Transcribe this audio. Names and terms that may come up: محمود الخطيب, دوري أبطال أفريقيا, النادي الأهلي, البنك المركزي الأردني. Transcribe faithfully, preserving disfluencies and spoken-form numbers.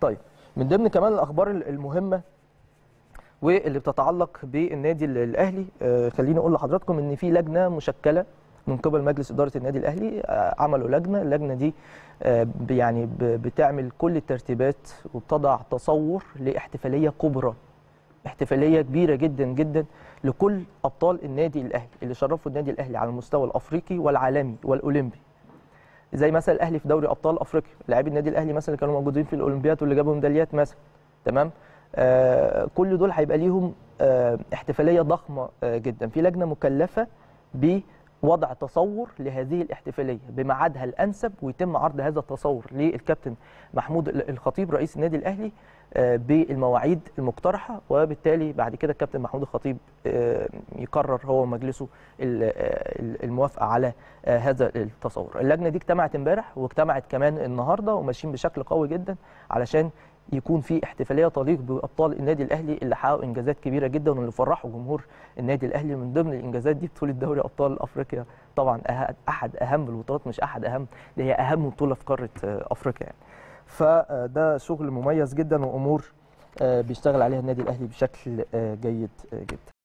طيب من ضمن كمان الاخبار المهمه واللي بتتعلق بالنادي الاهلي، خليني اقول لحضراتكم ان في لجنه مشكله من قبل مجلس اداره النادي الاهلي، عملوا لجنه، اللجنه دي يعني بتعمل كل الترتيبات وبتضع تصور لاحتفاليه كبرى، احتفاليه كبيره جدا جدا لكل ابطال النادي الاهلي اللي شرفوا النادي الاهلي على المستوى الافريقي والعالمي والاولمبي، زي مثلا الاهلي في دوري ابطال افريقيا، لاعبي النادي الاهلي مثلا كانوا موجودين في الاولمبياد واللي جابوا ميداليات مثلا، تمام. آه كل دول هيبقى ليهم آه احتفاليه ضخمه آه جدا. في لجنه مكلفه بوضع تصور لهذه الاحتفاليه بميعادها الانسب، ويتم عرض هذا التصور للكابتن محمود الخطيب رئيس النادي الاهلي آه بالمواعيد المقترحه، وبالتالي بعد كده الكابتن محمود الخطيب آه يقرر هو ومجلسه الموافقه على آه هذا التصور. اللجنه دي اجتمعت امبارح واجتمعت كمان النهارده، وماشيين بشكل قوي جدا علشان يكون في احتفاليه تليق بابطال النادي الاهلي اللي حققوا انجازات كبيره جدا واللي فرحوا جمهور النادي الاهلي. من ضمن الانجازات دي بطوله دوري ابطال افريقيا، طبعا احد اهم البطولات، مش احد اهم، دي هي اهم بطوله في قاره افريقيا يعني. فده شغل مميز جدا وامور بيشتغل عليها النادي الاهلي بشكل جيد جدا.